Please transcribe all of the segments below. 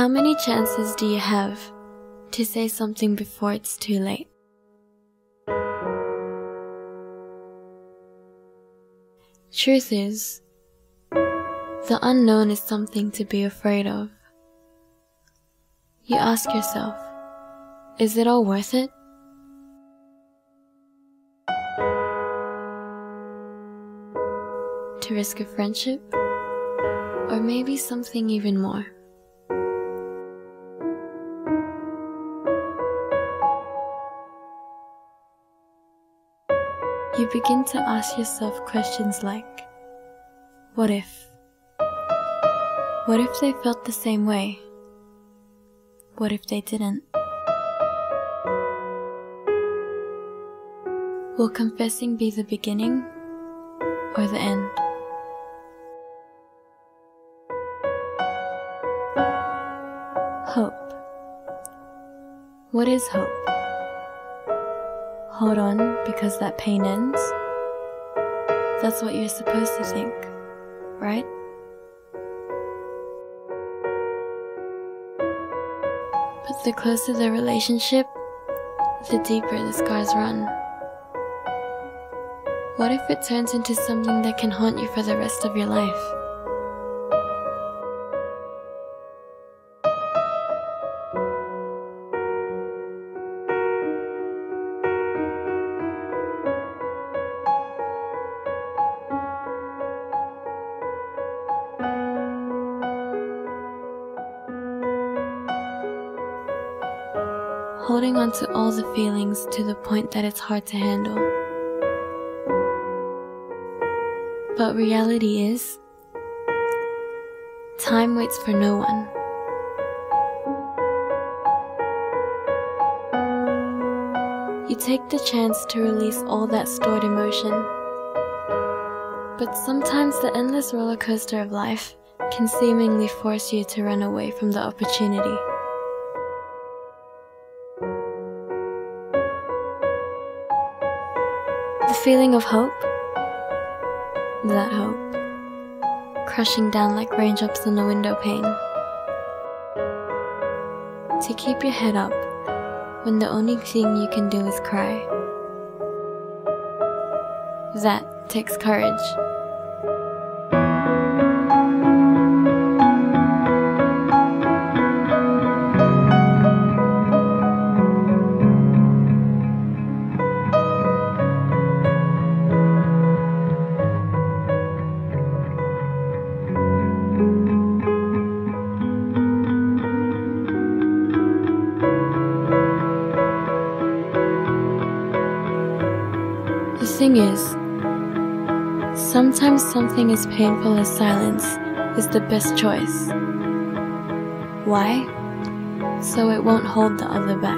How many chances do you have to say something before it's too late? Truth is, the unknown is something to be afraid of. You ask yourself, is it all worth it? To risk a friendship? Or maybe something even more? You begin to ask yourself questions like, what if? What if they felt the same way? What if they didn't? Will confessing be the beginning or the end? Hope. What is hope? Hold on because that pain ends? That's what you're supposed to think, right? But the closer the relationship, the deeper the scars run. What if it turns into something that can haunt you for the rest of your life? Holding on to all the feelings to the point that it's hard to handle. But reality is, time waits for no one. You take the chance to release all that stored emotion. But sometimes the endless roller coaster of life can seemingly force you to run away from the opportunity. The feeling of hope, that hope, crushing down like raindrops on a window pane. To keep your head up when the only thing you can do is cry. That takes courage. The thing is, sometimes something as painful as silence is the best choice. Why? So it won't hold the other back.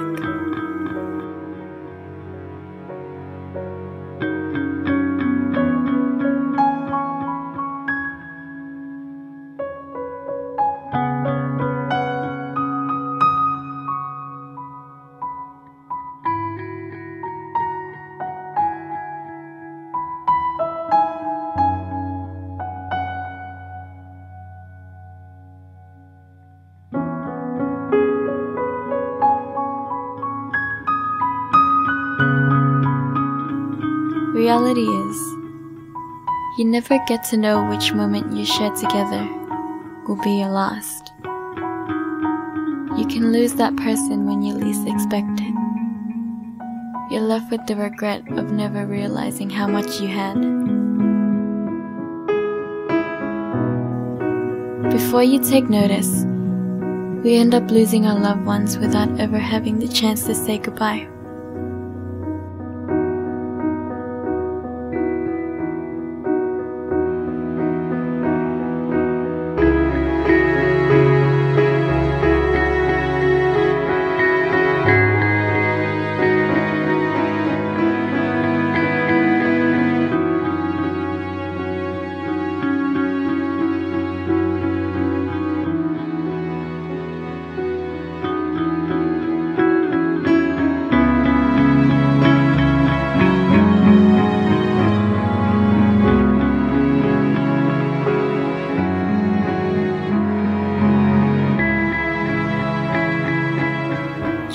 Reality is, you never get to know which moment you share together will be your last. You can lose that person when you least expect it. You're left with the regret of never realizing how much you had. Before you take notice, we end up losing our loved ones without ever having the chance to say goodbye.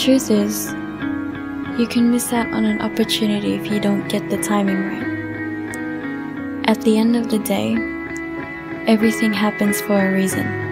truth is, you can miss out on an opportunity if you don't get the timing right. At the end of the day, everything happens for a reason.